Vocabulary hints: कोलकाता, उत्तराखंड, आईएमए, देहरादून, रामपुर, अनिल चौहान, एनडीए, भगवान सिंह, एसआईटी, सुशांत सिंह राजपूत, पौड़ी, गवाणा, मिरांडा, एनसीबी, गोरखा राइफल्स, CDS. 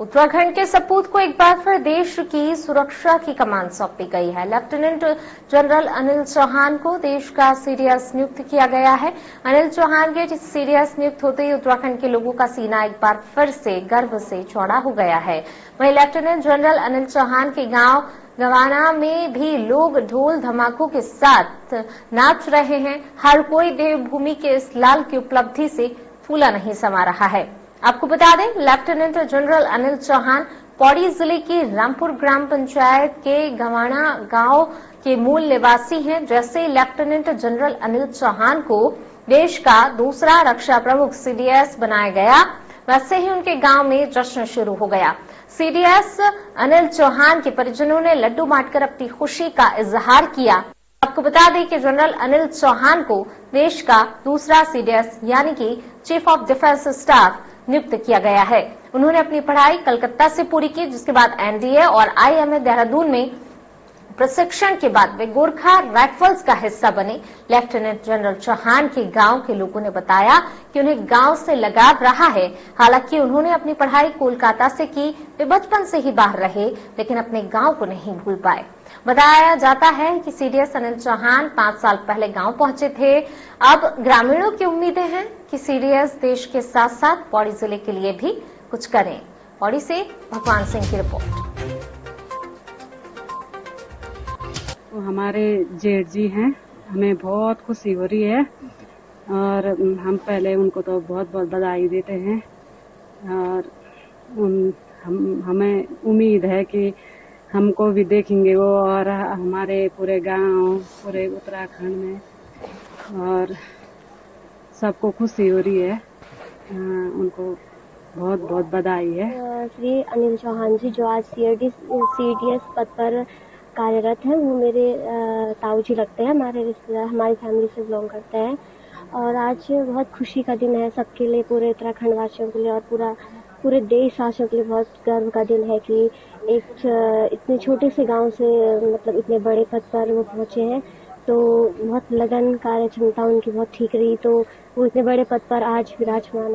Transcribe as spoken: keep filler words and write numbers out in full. उत्तराखंड के सपूत को एक बार फिर देश की सुरक्षा की कमान सौंपी गई है। लेफ्टिनेंट जनरल अनिल चौहान को देश का सीडीएस नियुक्त किया गया है। अनिल चौहान के सीडीएस नियुक्त होते ही उत्तराखंड के लोगों का सीना एक बार फिर से गर्व से चौड़ा हो गया है। वहीं लेफ्टिनेंट जनरल अनिल चौहान के गांव गवाणा में भी लोग ढोल धमाकों के साथ नाच रहे हैं। हर कोई देवभूमि के इस लाल की उपलब्धि से फूला नहीं समा रहा है। आपको बता दें, लेफ्टिनेंट जनरल अनिल चौहान पौड़ी जिले की रामपुर ग्राम पंचायत के गवाणा गांव के मूल निवासी हैं। जैसे लेफ्टिनेंट जनरल अनिल चौहान को देश का दूसरा रक्षा प्रमुख सीडीएस बनाया गया, वैसे ही उनके गांव में जश्न शुरू हो गया। सीडीएस अनिल चौहान के परिजनों ने लड्डू बांटकर अपनी खुशी का इजहार किया। आपको बता दें कि जनरल अनिल चौहान को देश का दूसरा सीडीएस यानी कि चीफ ऑफ डिफेंस स्टाफ नियुक्त किया गया है। उन्होंने अपनी पढ़ाई कलकत्ता से पूरी की, जिसके बाद एनडीए और आईएमए देहरादून में प्रशिक्षण के बाद वे गोरखा राइफल्स का हिस्सा बने। लेफ्टिनेंट जनरल चौहान के गांव के लोगों ने बताया कि उन्हें गांव से लगाव रहा है। हालांकि उन्होंने अपनी पढ़ाई कोलकाता से की, वे बचपन से ही बाहर रहे लेकिन अपने गांव को नहीं भूल पाए। बताया जाता है कि सीडीएस अनिल चौहान पांच साल पहले गांव पहुंचे थे। अब ग्रामीणों की उम्मीदें हैं कि सीडीएस देश के साथ साथ पौड़ी जिले के लिए भी कुछ करें। पौड़ी से भगवान सिंह की रिपोर्ट। हमारे जेठ जी हैं, हमें बहुत खुशी हो रही है और हम पहले उनको तो बहुत बहुत बधाई देते हैं और उन, हम हमें उम्मीद है कि हमको भी देखेंगे वो और हमारे पूरे गांव पूरे उत्तराखंड में, और सबको खुशी हो रही है। उनको बहुत बहुत बधाई है। श्री अनिल चौहान जी जो आज सीडीएस सीडीएस पद पर कार्यरत है, वो मेरे ताऊ जी लगते हैं, हमारे रिश्तेदार, हमारी फैमिली से बिलोंग करते हैं। और आज बहुत खुशी का दिन है सबके लिए, पूरे उत्तराखंड वासियों के लिए और पूरा पूरे देश वासियों के लिए। बहुत गर्व का दिन है कि एक इतने छोटे से गांव से मतलब इतने बड़े पद पर वो पहुंचे हैं। तो बहुत लगन, कार्य क्षमता उनकी बहुत ठीक रही, तो वो इतने बड़े पद पर आज विराजमान है।